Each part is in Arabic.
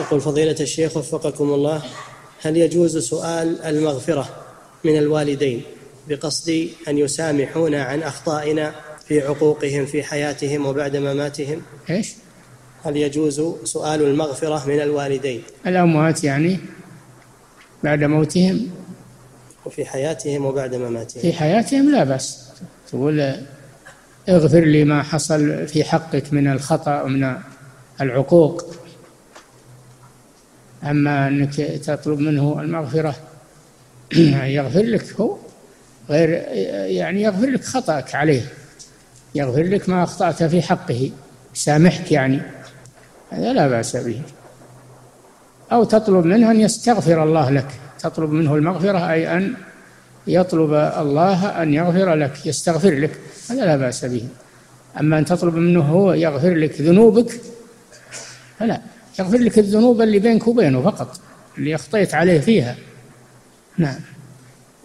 يقول فضيلة الشيخ وفقكم الله، هل يجوز سؤال المغفرة من الوالدين بقصد أن يسامحونا عن أخطائنا في عقوقهم في حياتهم وبعد مماتهم؟ إيش؟ هل يجوز سؤال المغفرة من الوالدين الأموات يعني بعد موتهم وفي حياتهم وبعد مماتهم؟ في حياتهم لا بأس، تقول اغفر لي ما حصل في حقك من الخطأ ومن العقوق، أما أنك تطلب منه المغفرة يغفر لك هو غير، يعني يغفر لك خطأك عليه، يغفر لك ما أخطأت في حقه، سامحك يعني، هذا لا بأس به. أو تطلب منه أن يستغفر الله لك، تطلب منه المغفرة أي أن يطلب الله أن يغفر لك، يستغفر لك، هذا لا بأس به. أما أن تطلب منه هو يغفر لك ذنوبك فلا، يغفر لك الذنوب اللي بينك وبينه فقط، اللي اخطيت عليه فيها. نعم.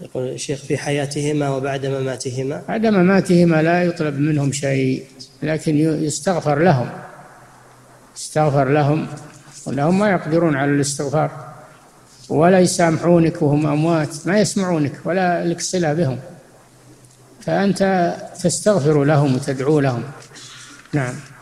يقول الشيخ في حياتهما وبعد مماتهما، بعد مماتهما لا يطلب منهم شيء، لكن يستغفر لهم، يستغفر لهم، ولهم ما يقدرون على الاستغفار، ولا يسامحونك وهم أموات، ما يسمعونك ولا لك صلة بهم، فأنت تستغفر لهم وتدعو لهم. نعم.